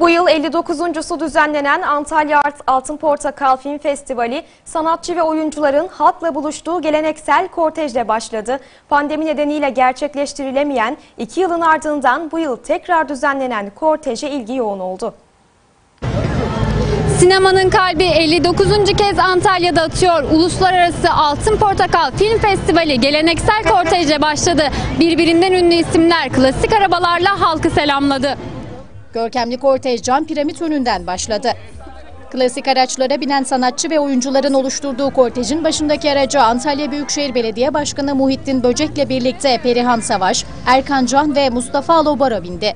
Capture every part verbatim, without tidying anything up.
Bu yıl elli dokuzuncusu düzenlenen Antalya Altın Portakal Film Festivali, sanatçı ve oyuncuların halkla buluştuğu geleneksel kortejle başladı. Pandemi nedeniyle gerçekleştirilemeyen iki yılın ardından bu yıl tekrar düzenlenen korteje ilgi yoğun oldu. Sinemanın kalbi elli dokuzuncu kez Antalya'da atıyor. Uluslararası Altın Portakal Film Festivali geleneksel kortejle başladı. Birbirinden ünlü isimler klasik arabalarla halkı selamladı. Görkemli kortej Cam Piramit önünden başladı. Klasik araçlara binen sanatçı ve oyuncuların oluşturduğu kortejin başındaki aracı Antalya Büyükşehir Belediye Başkanı Muhittin Böcek'le birlikte Perihan Savaş, Erkan Can ve Mustafa Alobar'a bindi.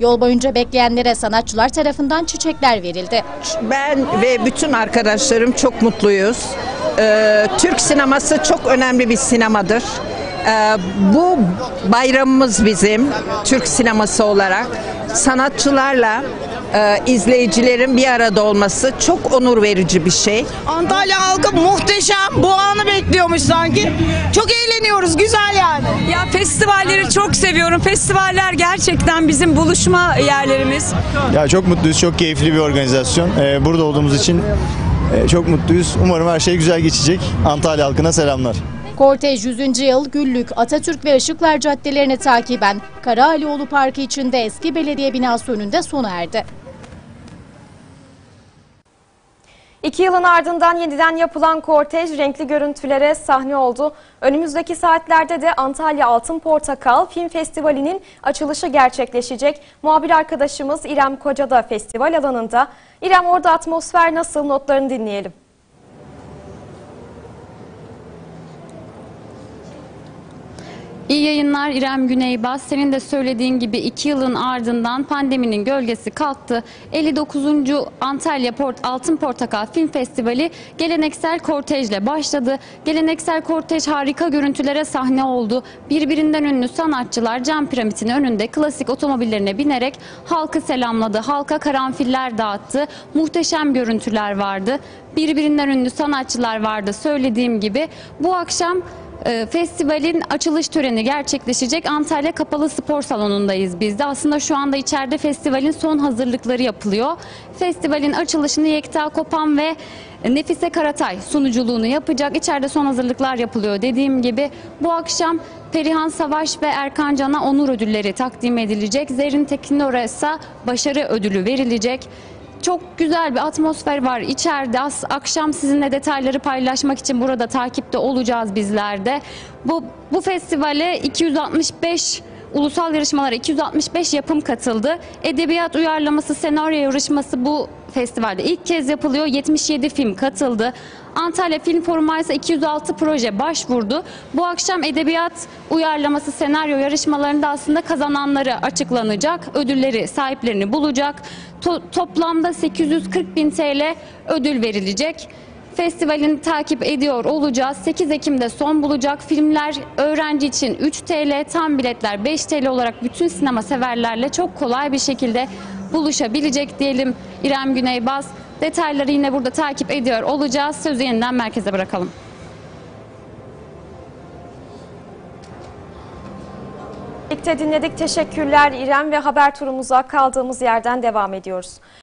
Yol boyunca bekleyenlere sanatçılar tarafından çiçekler verildi. Ben ve bütün arkadaşlarım çok mutluyuz. Ee, Türk sineması çok önemli bir sinemadır. Ee, bu bayramımız bizim Türk sineması olarak. Sanatçılarla e, izleyicilerin bir arada olması çok onur verici bir şey. Antalya halkı muhteşem, bu anı bekliyormuş sanki. Çok eğleniyoruz, güzel yani. Ya festivalleri çok seviyorum. Festivaller gerçekten bizim buluşma yerlerimiz. Ya çok mutluyuz, çok keyifli bir organizasyon. Ee, burada olduğumuz için e, çok mutluyuz. Umarım her şey güzel geçecek. Antalya halkına selamlar. Kortej yüzüncü yıl Güllük, Atatürk ve Işıklar caddelerini takiben Karaalioğlu Parkı içinde eski belediye binası önünde sona erdi. İki yılın ardından yeniden yapılan kortej renkli görüntülere sahne oldu. Önümüzdeki saatlerde de Antalya Altın Portakal Film Festivali'nin açılışı gerçekleşecek. Muhabir arkadaşımız İrem Kocada festival alanında. İrem, orada atmosfer nasıl, notlarını dinleyelim. İyi yayınlar İrem Güneybaz. Senin de söylediğin gibi iki yılın ardından pandeminin gölgesi kalktı. elli dokuzuncu Antalya Altın Portakal Film Festivali geleneksel kortejle başladı. Geleneksel kortej harika görüntülere sahne oldu. Birbirinden ünlü sanatçılar Cam Piramit'in önünde klasik otomobillerine binerek halkı selamladı. Halka karanfiller dağıttı. Muhteşem görüntüler vardı. Birbirinden ünlü sanatçılar vardı söylediğim gibi. Bu akşam festivalin açılış töreni gerçekleşecek Antalya Kapalı Spor Salonu'ndayız biz de. Aslında şu anda içeride festivalin son hazırlıkları yapılıyor. Festivalin açılışını Yekta Kopan ve Nefise Karatay sunuculuğunu yapacak. İçeride son hazırlıklar yapılıyor. Dediğim gibi bu akşam Perihan Savaş ve Erkan Can'a onur ödülleri takdim edilecek. Zerrin Tekin'e ise başarı ödülü verilecek. Çok güzel bir atmosfer var içeride. Akşam sizinle detayları paylaşmak için burada takipte olacağız bizler de. Bu, bu festivale iki yüz altmış beş ulusal yarışmalara iki yüz altmış beş yapım katıldı. Edebiyat uyarlaması, senaryo yarışması bu festivalde ilk kez yapılıyor. yetmiş yedi film katıldı. Antalya Film Forumu'na ise iki yüz altı proje başvurdu. Bu akşam edebiyat uyarlaması senaryo yarışmalarında aslında kazananları açıklanacak. Ödülleri, sahiplerini bulacak. To- toplamda sekiz yüz kırk bin T L ödül verilecek. Festivalini takip ediyor olacağız. sekiz Ekim'de son bulacak. Filmler öğrenci için üç T L, tam biletler beş T L olarak bütün sinema severlerle çok kolay bir şekilde buluşabilecek diyelim. İrem Güneybaz, detayları yine burada takip ediyor olacağız. Sözü yeniden merkeze bırakalım. Birlikte dinledik. Teşekkürler İrem ve haber turumuza kaldığımız yerden devam ediyoruz.